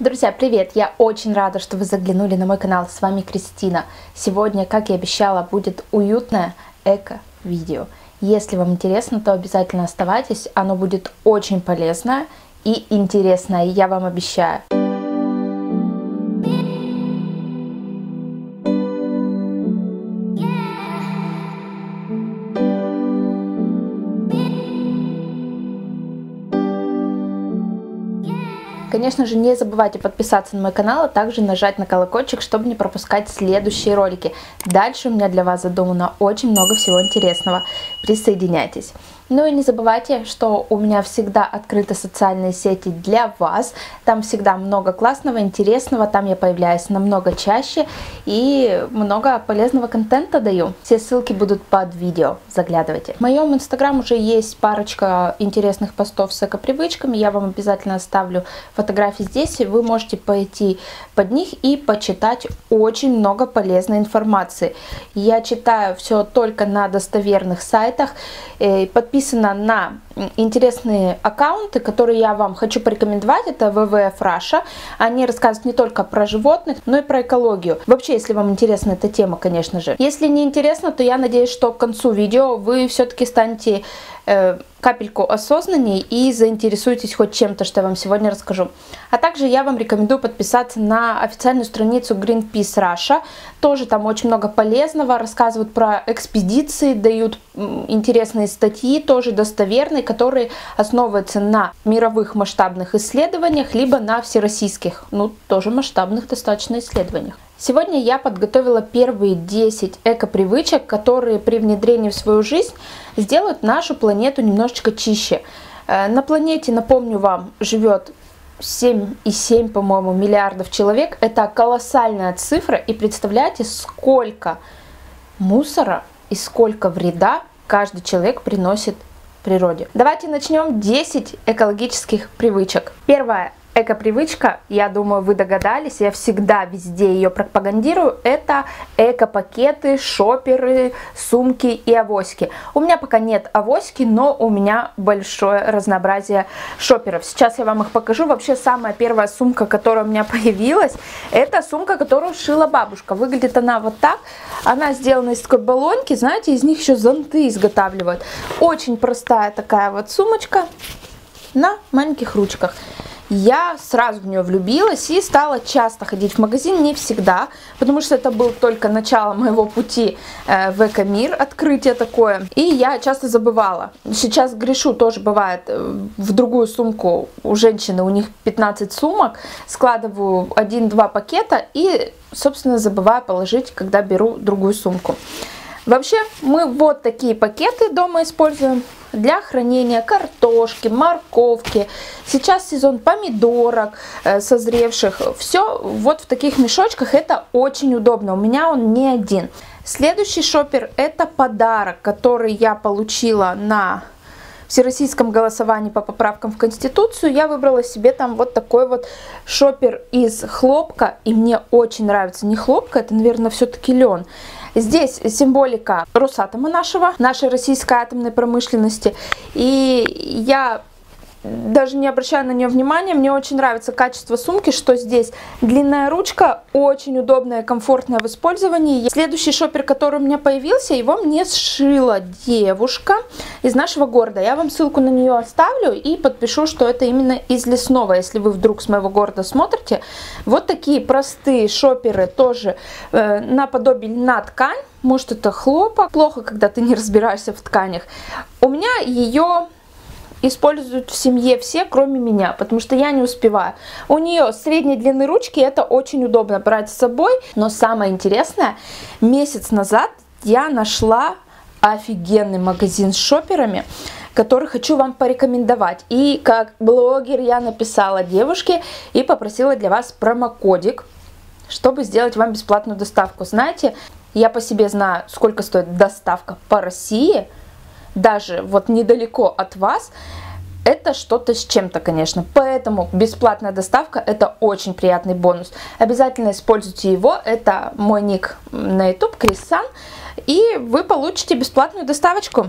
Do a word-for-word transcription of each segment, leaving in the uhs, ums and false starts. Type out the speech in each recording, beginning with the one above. Друзья, привет! Я очень рада, что вы заглянули на мой канал. С вами Кристина. Сегодня, как и обещала, будет уютное эко-видео. Если вам интересно, то обязательно оставайтесь. Оно будет очень полезное и интересное, я вам обещаю. Конечно же, не забывайте подписаться на мой канал, а также нажать на колокольчик, чтобы не пропускать следующие ролики. Дальше у меня для вас задумано очень много всего интересного. Присоединяйтесь. Ну и не забывайте, что у меня всегда открыты социальные сети для вас. Там всегда много классного, интересного. Там я появляюсь намного чаще и много полезного контента даю. Все ссылки будут под видео. Заглядывайте. В моем инстаграм уже есть парочка интересных постов с эко-привычками. Я вам обязательно оставлю фотографии здесь. Вы можете пойти под них и почитать очень много полезной информации. Я читаю все только на достоверных сайтах. Подписывайтесь на интересные аккаунты, которые я вам хочу порекомендовать. Это дабл ю дабл ю эф Russia. Они рассказывают не только про животных, но и про экологию. Вообще, если вам интересна эта тема, конечно же. Если не интересно, то я надеюсь, что к концу видео вы все-таки станете э, капельку осознаннее и заинтересуетесь хоть чем-то, что я вам сегодня расскажу. А также я вам рекомендую подписаться на официальную страницу Greenpeace Russia. Тоже там очень много полезного. Рассказывают про экспедиции, дают интересные статьи, тоже достоверные, которые основываются на мировых масштабных исследованиях, либо на всероссийских, ну, тоже масштабных достаточно исследованиях. Сегодня я подготовила первые десять эко-привычек, которые при внедрении в свою жизнь сделают нашу планету немножечко чище. На планете, напомню вам, живет семь и семь, по-моему, миллиардов человек. Это колоссальная цифра, и представляете, сколько мусора и сколько вреда каждый человек приносит природе. Давайте начнем десять экологических привычек. Первая эко-привычка, я думаю, вы догадались, я всегда везде ее пропагандирую, это эко-пакеты, шоперы, сумки и авоськи. У меня пока нет авоськи, но у меня большое разнообразие шоперов. Сейчас я вам их покажу. Вообще, самая первая сумка, которая у меня появилась, это сумка, которую шила бабушка. Выглядит она вот так. Она сделана из такой баллонки, знаете, из них еще зонты изготавливают. Очень простая такая вот сумочка на маленьких ручках. Я сразу в нее влюбилась и стала часто ходить в магазин, не всегда, потому что это было только начало моего пути в эко-мир, открытие такое, и я часто забывала. Сейчас грешу, тоже бывает, в другую сумку у женщины, у них пятнадцать сумок, складываю один-два пакета и, собственно, забываю положить, когда беру другую сумку. Вообще, мы вот такие пакеты дома используем для хранения картошки, морковки. Сейчас сезон помидорок созревших. Все вот в таких мешочках. Это очень удобно. У меня он не один. Следующий шопер — это подарок, который я получила на всероссийском голосовании по поправкам в Конституцию. Я выбрала себе там вот такой вот шопер из хлопка, и мне очень нравится. Не хлопка, это, наверное, все-таки лен. Здесь символика Росатома нашего, нашей российской атомной промышленности, и я даже не обращаю на нее внимания, мне очень нравится качество сумки, что здесь длинная ручка, очень удобная, комфортная в использовании. Следующий шопер, который у меня появился, его мне сшила девушка из нашего города. Я вам ссылку на нее оставлю и подпишу, что это именно из Лесного, если вы вдруг с моего города смотрите. Вот такие простые шоперы, тоже э, наподобие льна ткань. Может, это хлопок. Плохо, когда ты не разбираешься в тканях. У меня ее используют в семье все, кроме меня, потому что я не успеваю. У нее средней длины ручки, это очень удобно брать с собой. Но самое интересное, месяц назад я нашла офигенный магазин с шоперами, который хочу вам порекомендовать. И как блогер я написала девушке и попросила для вас промокодик, чтобы сделать вам бесплатную доставку. Знаете, я по себе знаю, сколько стоит доставка по России. Даже вот недалеко от вас, это что-то с чем-то, конечно. Поэтому бесплатная доставка — это очень приятный бонус. Обязательно используйте его. Это мой ник на YouTube, Kris Sun. И вы получите бесплатную доставочку.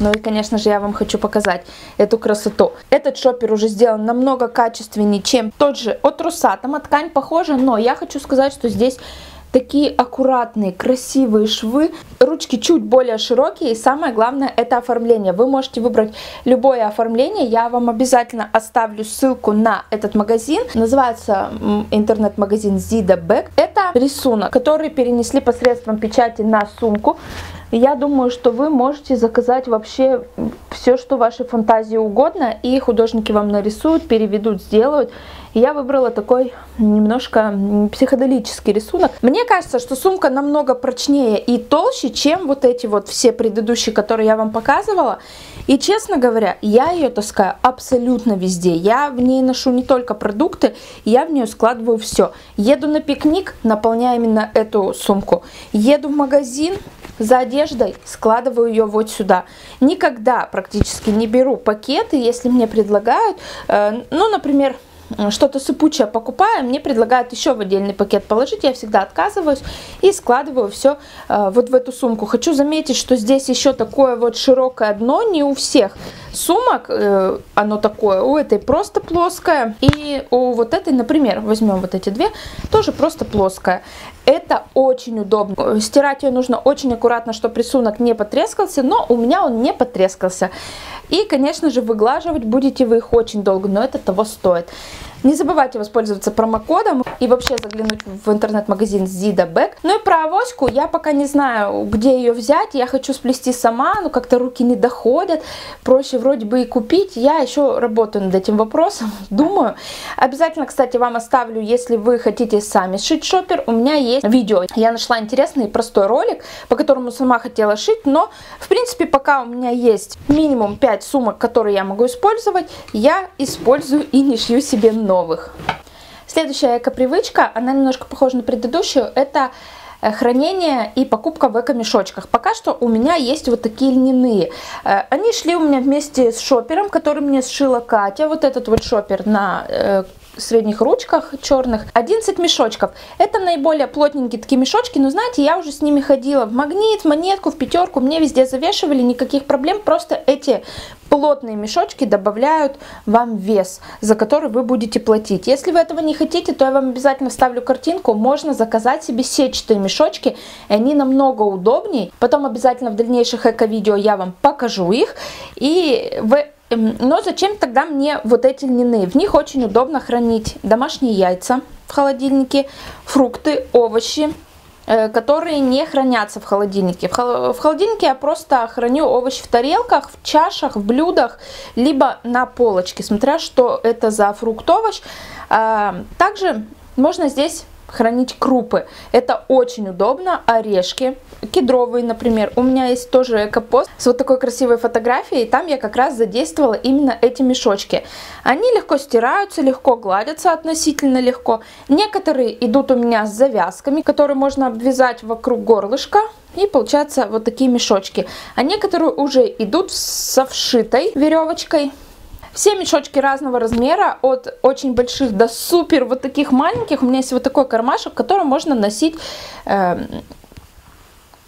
Ну и, конечно же, я вам хочу показать эту красоту. Этот шопер уже сделан намного качественнее, чем тот же от Руса. Там ткань похожа, но я хочу сказать, что здесь такие аккуратные, красивые швы. Ручки чуть более широкие. И самое главное, это оформление. Вы можете выбрать любое оформление. Я вам обязательно оставлю ссылку на этот магазин. Называется интернет-магазин Zidabag. Это рисунок, который перенесли посредством печати на сумку. Я думаю, что вы можете заказать вообще все, что вашей фантазии угодно, и художники вам нарисуют, переведут, сделают. Я выбрала такой немножко психоделический рисунок. Мне кажется, что сумка намного прочнее и толще, чем вот эти вот все предыдущие, которые я вам показывала. И, честно говоря, я ее таскаю абсолютно везде. Я в ней ношу не только продукты, я в нее складываю все. Еду на пикник, наполняю именно эту сумку. Еду в магазин за одеждой, складываю ее вот сюда. Никогда практически не беру пакеты, если мне предлагают, ну, например, что-то сыпучее покупаю, мне предлагают еще в отдельный пакет положить, я всегда отказываюсь и складываю все э, вот в эту сумку. Хочу заметить, что здесь еще такое вот широкое дно, не у всех сумок э, оно такое, у этой просто плоское, и у вот этой, например, возьмем вот эти две, тоже просто плоское. Это очень удобно, стирать ее нужно очень аккуратно, чтобы рисунок не потрескался, но у меня он не потрескался. И, конечно же, выглаживать будете вы их очень долго, но это того стоит. Не забывайте воспользоваться промокодом и вообще заглянуть в интернет-магазин Zidabag. Ну и про авоську я пока не знаю, где ее взять. Я хочу сплести сама, но как-то руки не доходят. Проще вроде бы и купить. Я еще работаю над этим вопросом, думаю. Обязательно, кстати, вам оставлю, если вы хотите сами сшить шопер, у меня есть видео. Я нашла интересный и простой ролик, по которому сама хотела шить, но, в принципе, пока у меня есть минимум пять сумок, которые я могу использовать, я использую и не шью себе новые. Новых. Следующая эко-привычка, она немножко похожа на предыдущую, это хранение и покупка в эко-мешочках. Пока что у меня есть вот такие льняные. Они шли у меня вместе с шопером, который мне сшила Катя. Вот этот вот шопер на средних ручках черных, одиннадцать мешочков. Это наиболее плотненькие такие мешочки, но знаете, я уже с ними ходила в Магнит, в Монетку, в Пятерку, мне везде завешивали, никаких проблем, просто эти плотные мешочки добавляют вам вес, за который вы будете платить. Если вы этого не хотите, то я вам обязательно вставлю картинку, можно заказать себе сетчатые мешочки, они намного удобнее, потом обязательно в дальнейших эко-видео я вам покажу их, и вы... Но зачем тогда мне вот эти льняные? В них очень удобно хранить домашние яйца в холодильнике, фрукты, овощи, которые не хранятся в холодильнике. В холодильнике я просто храню овощи в тарелках, в чашах, в блюдах, либо на полочке, смотря что это за фрукт-овощ. Также можно здесь хранить крупы. Это очень удобно. Орешки, кедровые, например. У меня есть тоже экопост с вот такой красивой фотографией. И там я как раз задействовала именно эти мешочки. Они легко стираются, легко гладятся, относительно легко. Некоторые идут у меня с завязками, которые можно обвязать вокруг горлышка. И получаются вот такие мешочки. А некоторые уже идут со вшитой веревочкой. Все мешочки разного размера, от очень больших до супер вот таких маленьких. У меня есть вот такой кармашек, который можно носить, э,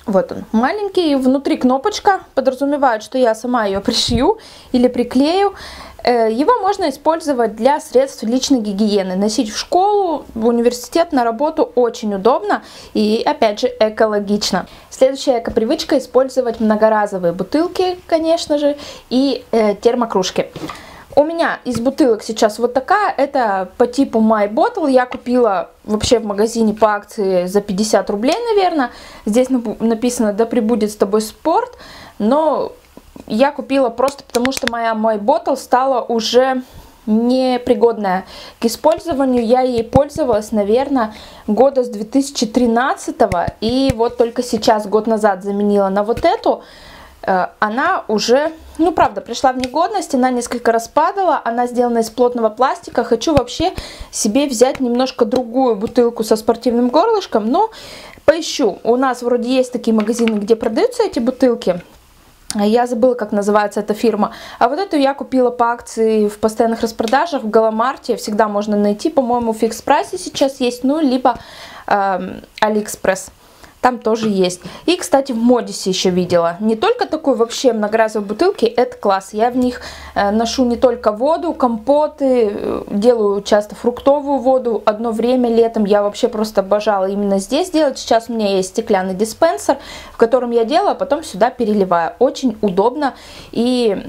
вот он, маленький. Внутри кнопочка, подразумевает, что я сама ее пришью или приклею. Э, его можно использовать для средств личной гигиены. Носить в школу, в университет, на работу очень удобно и, опять же, экологично. Следующая эко-привычка – использовать многоразовые бутылки, конечно же, и э, термокружки. У меня из бутылок сейчас вот такая, это по типу My Bottle, я купила вообще в магазине по акции за пятьдесят рублей, наверное. Здесь написано, да пребудет с тобой спорт, но я купила просто потому, что моя My Bottle стала уже непригодная к использованию. Я ей пользовалась, наверное, года с две тысячи тринадцатого, и вот только сейчас, год назад, заменила на вот эту. Она уже, ну правда, пришла в негодность, она несколько раз падала, она сделана из плотного пластика. Хочу вообще себе взять немножко другую бутылку со спортивным горлышком, но поищу. У нас вроде есть такие магазины, где продаются эти бутылки. Я забыла, как называется эта фирма. А вот эту я купила по акции в постоянных распродажах, в Галамарте. Всегда можно найти, по-моему, в фикс-прайсе сейчас есть, ну либо э, Алиэкспресс. там тоже есть. И, кстати, в Модисе еще видела. Не только такой вообще многоразовые бутылки, это класс. Я в них ношу не только воду, компоты, делаю часто фруктовую воду. Одно время летом я вообще просто обожала именно здесь делать. Сейчас у меня есть стеклянный диспенсер, в котором я делаю, а потом сюда переливаю. Очень удобно, и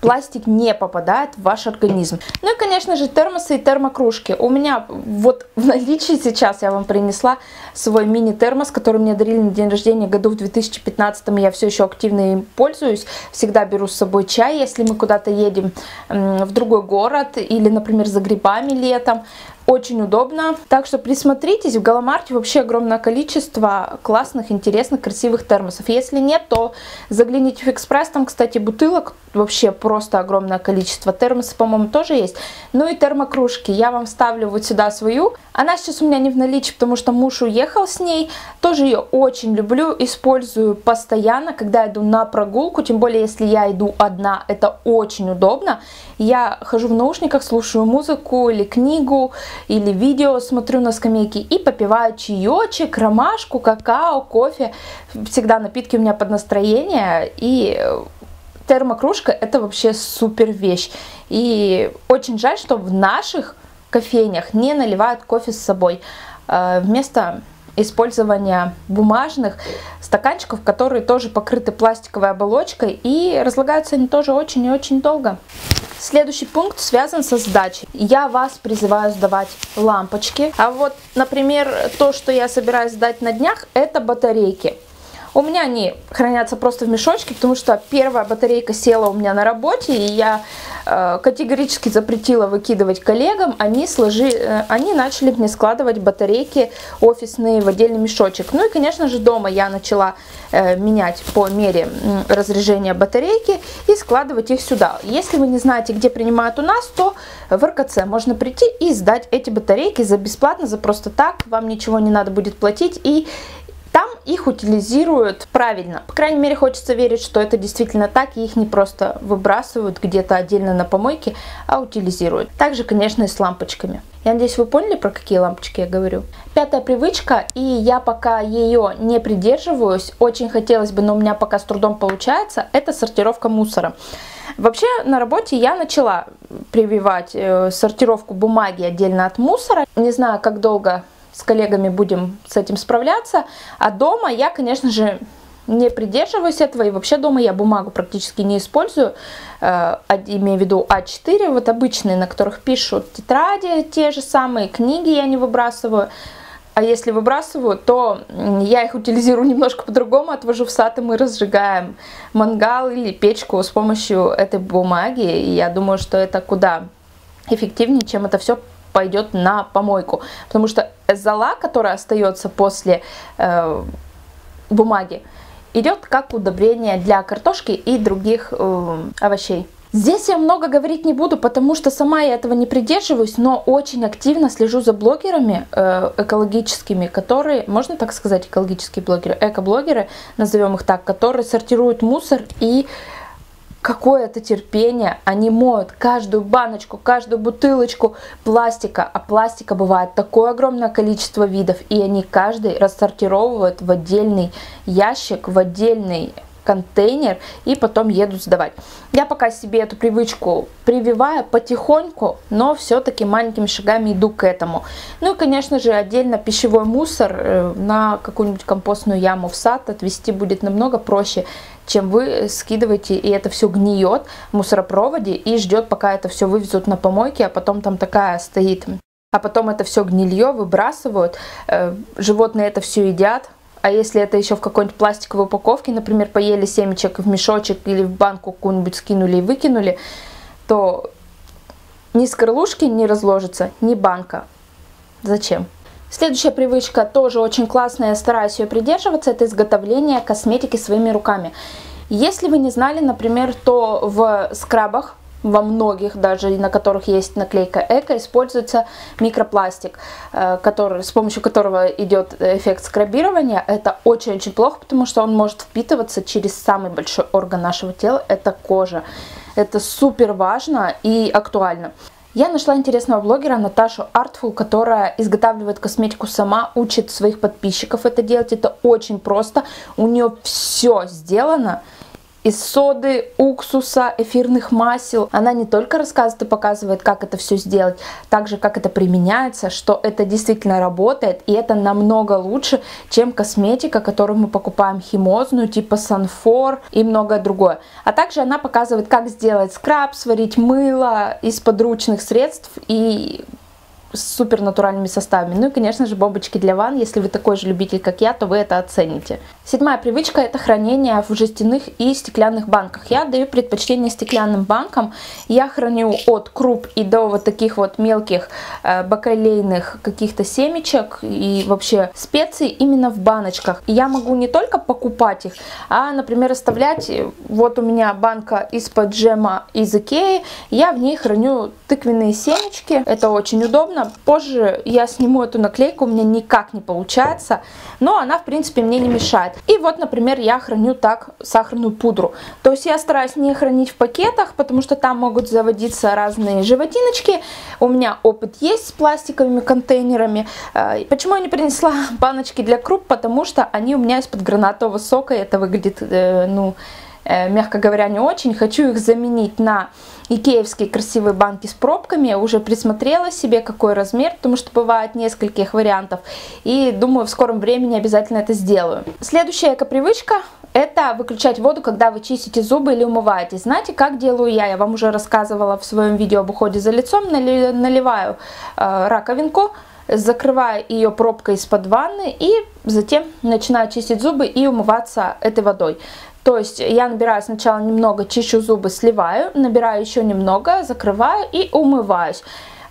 пластик не попадает в ваш организм. Ну и, конечно же, термосы и термокружки. У меня вот в наличии сейчас, я вам принесла свой мини-термос, который мне дарили на день рождения году в две тысячи пятнадцатом. Я все еще активно им пользуюсь. Всегда беру с собой чай, если мы куда-то едем в другой город или, например, за грибами летом. Очень удобно. Так что присмотритесь, в Галамарте вообще огромное количество классных, интересных, красивых термосов. Если нет, то загляните в Фикс-прайс. Там, кстати, бутылок вообще просто огромное количество. Термосы, по-моему, тоже есть. Ну и термокружки. Я вам ставлю вот сюда свою. Она сейчас у меня не в наличии, потому что муж уехал с ней. Тоже ее очень люблю, использую постоянно, когда иду на прогулку. Тем более, если я иду одна, это очень удобно. Я хожу в наушниках, слушаю музыку или книгу, или видео смотрю на скамейке и попиваю чаечек, ромашку, какао, кофе. Всегда напитки у меня под настроение, и термокружка — это вообще супер вещь. И очень жаль, что в наших кофейнях не наливают кофе с собой. Вместо использования бумажных стаканчиков, которые тоже покрыты пластиковой оболочкой, и разлагаются они тоже очень и очень долго. Следующий пункт связан со сдачей. Я вас призываю сдавать лампочки. А вот, например, то, что я собираюсь сдать на днях, это батарейки. У меня они хранятся просто в мешочке, потому что первая батарейка села у меня на работе, и я э, категорически запретила выкидывать коллегам. Они, сложи, э, они начали мне складывать батарейки офисные в отдельный мешочек. Ну и, конечно же, дома я начала э, менять по мере э, разряжения батарейки и складывать их сюда. Если вы не знаете, где принимают у нас, то в эр ка цэ можно прийти и сдать эти батарейки за бесплатно, за просто так. Вам ничего не надо будет платить, и там их утилизируют правильно. По крайней мере, хочется верить, что это действительно так, и их не просто выбрасывают где-то отдельно на помойке, а утилизируют. Также, конечно, и с лампочками. Я надеюсь, вы поняли, про какие лампочки я говорю. Пятая привычка, и я пока ее не придерживаюсь, очень хотелось бы, но у меня пока с трудом получается, это сортировка мусора. Вообще, на работе я начала прививать сортировку бумаги отдельно от мусора. Не знаю, как долго с коллегами будем с этим справляться, а дома я, конечно же, не придерживаюсь этого, и вообще дома я бумагу практически не использую, э, имею в виду а четыре, вот обычные, на которых пишут тетради, те же самые, книги я не выбрасываю, а если выбрасываю, то я их утилизирую немножко по-другому, отвожу в сад, и мы разжигаем мангал или печку с помощью этой бумаги, и я думаю, что это куда эффективнее, чем это все пойдет на помойку, потому что зола, которая остается после э, бумаги, идет как удобрение для картошки и других э, овощей. Здесь я много говорить не буду, потому что сама я этого не придерживаюсь, но очень активно слежу за блогерами э, экологическими, которые, можно так сказать, экологические блогеры, экоблогеры, назовем их так, которые сортируют мусор, и какое это терпение, они моют каждую баночку, каждую бутылочку пластика, а пластика бывает такое огромное количество видов, и они каждый рассортировывают в отдельный ящик, в отдельный контейнер, и потом едут сдавать. Я пока себе эту привычку прививаю потихоньку, но все-таки маленькими шагами иду к этому. Ну и, конечно же, отдельно пищевой мусор на какую-нибудь компостную яму в сад отвезти будет намного проще, чем вы скидываете, и это все гниет в мусоропроводе и ждет, пока это все вывезут на помойке, а потом там такая стоит. А потом это все гнилье выбрасывают, животные это все едят. А если это еще в какой-нибудь пластиковой упаковке, например, поели семечек в мешочек или в банку какую-нибудь скинули и выкинули, то ни скорлупки не разложится, ни банка. Зачем? Следующая привычка тоже очень классная, я стараюсь ее придерживаться, это изготовление косметики своими руками. Если вы не знали, например, то в скрабах, во многих даже, на которых есть наклейка эко, используется микропластик, который, с помощью которого идет эффект скрабирования. Это очень-очень плохо, потому что он может впитываться через самый большой орган нашего тела, это кожа. Это супер важно и актуально. Я нашла интересного блогера Наташу Артфул, которая изготавливает косметику сама, учит своих подписчиков это делать. Это очень просто. У нее все сделано. Из соды, уксуса, эфирных масел. Она не только рассказывает и показывает, как это все сделать, также как это применяется, что это действительно работает, и это намного лучше, чем косметика, которую мы покупаем химозную, типа Санфор и многое другое. А также она показывает, как сделать скраб, сварить мыло из подручных средств и с супер натуральными составами. Ну и, конечно же, бомбочки для ванн. Если вы такой же любитель, как я, то вы это оцените. Седьмая привычка – это хранение в жестяных и стеклянных банках. Я даю предпочтение стеклянным банкам. Я храню от круп и до вот таких вот мелких бакалейных каких-то семечек и вообще специй именно в баночках. И я могу не только покупать их, а, например, оставлять. Вот у меня банка из-под джема из Икеи. Я в ней храню тыквенные семечки. Это очень удобно. Позже я сниму эту наклейку, у меня никак не получается, но она, в принципе, мне не мешает. И вот, например, я храню так сахарную пудру. То есть я стараюсь не хранить в пакетах, потому что там могут заводиться разные животиночки. У меня опыт есть с пластиковыми контейнерами. Почему я не принесла баночки для круп? Потому что они у меня из-под гранатового сока, и это выглядит, ну, мягко говоря, не очень. Хочу их заменить на икеевские красивые банки с пробками. Я уже присмотрела себе, какой размер, потому что бывает нескольких вариантов. И думаю, в скором времени обязательно это сделаю. Следующая эко-привычка – это выключать воду, когда вы чистите зубы или умываетесь. Знаете, как делаю я? Я вам уже рассказывала в своем видео об уходе за лицом. Наливаю раковинку, закрываю ее пробкой из-под ванны и затем начинаю чистить зубы и умываться этой водой. То есть я набираю сначала немного, чищу зубы, сливаю, набираю еще немного, закрываю и умываюсь.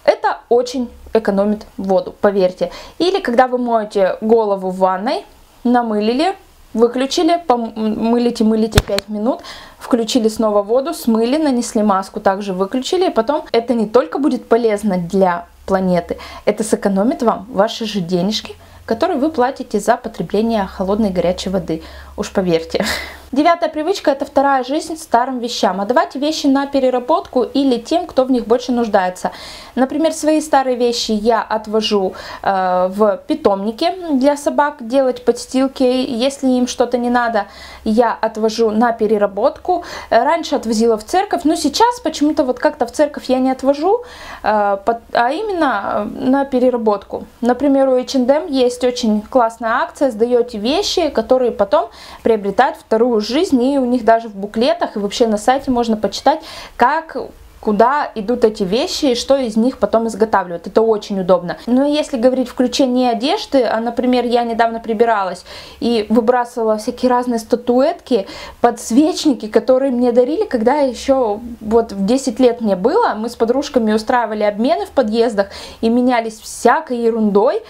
Это очень экономит воду, поверьте. Или когда вы моете голову в ванной, намылили, выключили, мылите, мылите пять минут, включили снова воду, смыли, нанесли маску, также выключили. И потом это не только будет полезно для планеты, это сэкономит вам ваши же денежки, которые вы платите за потребление холодной и горячей воды. Уж поверьте. Девятая привычка – это вторая жизнь старым вещам. Отдавать вещи на переработку или тем, кто в них больше нуждается. Например, свои старые вещи я отвожу э, в питомники для собак, делать подстилки. Если им что-то не надо, я отвожу на переработку. Раньше отвозила в церковь, но сейчас почему-то вот как-то в церковь я не отвожу, э, под, а именно на переработку. Например, у эйч энд эм есть очень классная акция. Сдаете вещи, которые потом приобретают вторую жизнь, и у них даже в буклетах и вообще на сайте можно почитать, как, куда идут эти вещи и что из них потом изготавливают. Это очень удобно. Но если говорить в ключе не одежды, а, например, я недавно прибиралась и выбрасывала всякие разные статуэтки, подсвечники, которые мне дарили, когда еще вот в десять лет мне было, мы с подружками устраивали обмены в подъездах и менялись всякой ерундой.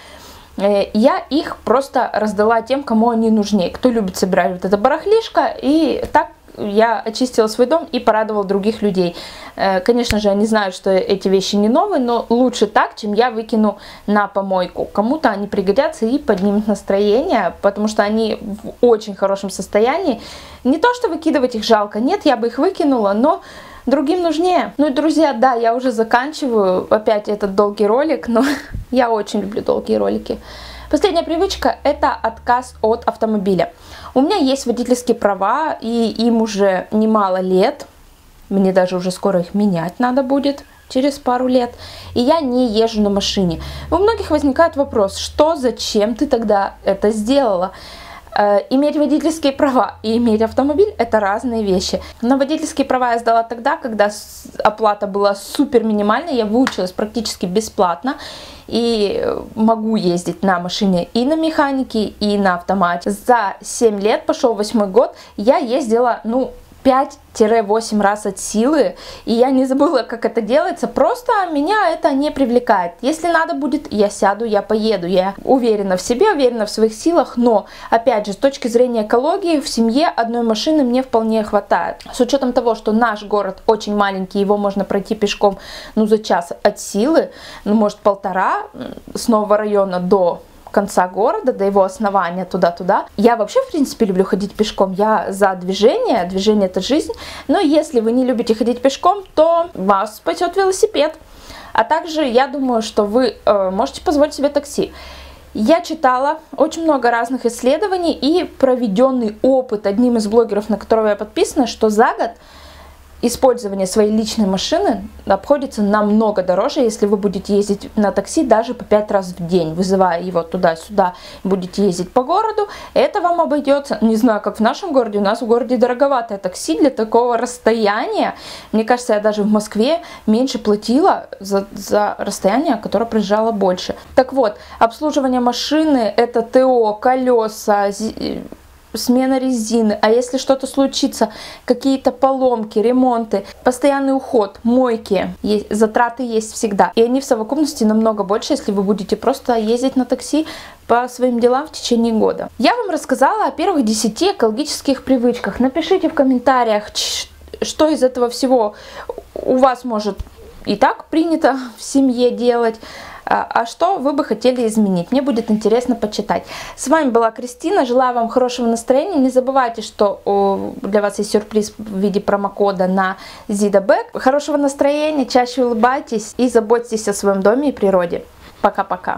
Я их просто раздала тем, кому они нужнее, кто любит собирать вот это барахлишко, и так я очистила свой дом и порадовала других людей. Конечно же, они знают, что эти вещи не новые, но лучше так, чем я выкину на помойку. Кому-то они пригодятся и поднимут настроение, потому что они в очень хорошем состоянии. Не то, что выкидывать их жалко, нет, я бы их выкинула, но другим нужнее. Ну и, друзья, да, я уже заканчиваю опять этот долгий ролик, но я очень люблю долгие ролики. Последняя привычка – это отказ от автомобиля. У меня есть водительские права, и им уже немало лет. Мне даже уже скоро их менять надо будет, через пару лет. И я не езжу на машине. У многих возникает вопрос, что, зачем ты тогда это сделала? Иметь водительские права и иметь автомобиль – это разные вещи. Но водительские права я сдала тогда, когда оплата была супер минимальной, я выучилась практически бесплатно и могу ездить на машине и на механике, и на автомате. За семь лет, пошел восьмой год, я ездила, ну, пять-восемь раз от силы, и я не забыла, как это делается, просто меня это не привлекает. Если надо будет, я сяду, я поеду, я уверена в себе, уверена в своих силах, но, опять же, с точки зрения экологии, в семье одной машины мне вполне хватает. С учетом того, что наш город очень маленький, его можно пройти пешком, ну, за час от силы, ну, может, полтора, с нового района до конца города, до его основания, туда-туда. Я вообще, в принципе, люблю ходить пешком. Я за движение. Движение – это жизнь. Но если вы не любите ходить пешком, то вас спасет велосипед. А также я думаю, что вы э, можете позволить себе такси. Я читала очень много разных исследований и проведенный опыт одним из блогеров, на которого я подписана, что за год использование своей личной машины обходится намного дороже, если вы будете ездить на такси даже по пять раз в день, вызывая его туда-сюда, будете ездить по городу, это вам обойдется, не знаю, как в нашем городе, у нас в городе дороговатое такси для такого расстояния, мне кажется, я даже в Москве меньше платила за, за расстояние, которое проезжала больше. Так вот, обслуживание машины, это ТО, колеса, смена резины, а если что-то случится, какие-то поломки, ремонты, постоянный уход, мойки, есть, затраты есть всегда. И они в совокупности намного больше, если вы будете просто ездить на такси по своим делам в течение года. Я вам рассказала о первых десяти экологических привычках. Напишите в комментариях, что из этого всего у вас может и так принято в семье делать, а что вы бы хотели изменить. Мне будет интересно почитать. С вами была Кристина. Желаю вам хорошего настроения. Не забывайте, что для вас есть сюрприз в виде промокода на Zidabag. Хорошего настроения, чаще улыбайтесь и заботьтесь о своем доме и природе. Пока-пока.